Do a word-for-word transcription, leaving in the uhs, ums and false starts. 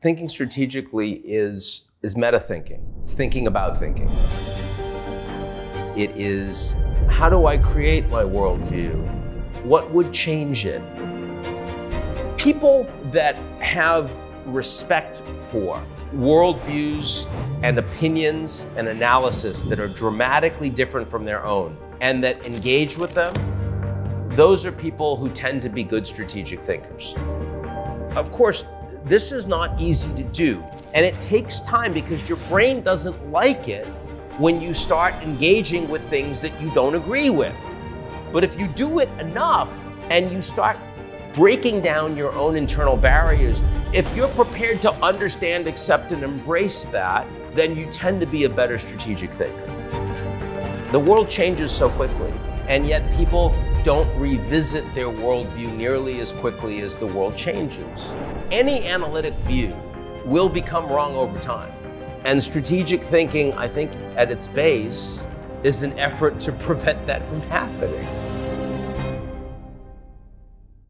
thinking strategically is, is meta-thinking. It's thinking about thinking. It is, how do I create my worldview? What would change it? People that have respect for worldviews and opinions and analysis that are dramatically different from their own and that engage with them, those are people who tend to be good strategic thinkers. Of course, this is not easy to do, and it takes time because your brain doesn't like it when you start engaging with things that you don't agree with. But if you do it enough and you start breaking down your own internal barriers, if you're prepared to understand, accept, and embrace that, then you tend to be a better strategic thinker. The world changes so quickly, and yet people don't revisit their worldview nearly as quickly as the world changes. Any analytic view will become wrong over time. And strategic thinking, I think, at its base, is an effort to prevent that from happening.